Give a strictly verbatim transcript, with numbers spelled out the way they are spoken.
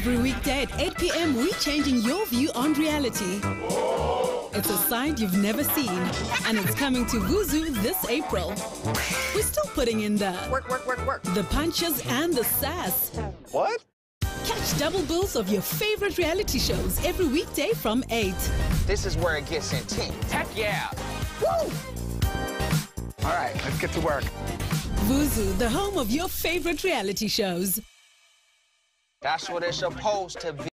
Every weekday at eight p m we're changing your view on reality. It's a side you've never seen, and it's coming to Vuzu this April. We're still putting in the work, work, work, work, the punches and the sass. What? Catch double bills of your favorite reality shows every weekday from eight. This is where it gets intense. Heck yeah! Woo! All right, let's get to work. Vuzu, the home of your favorite reality shows. That's what it's supposed to be.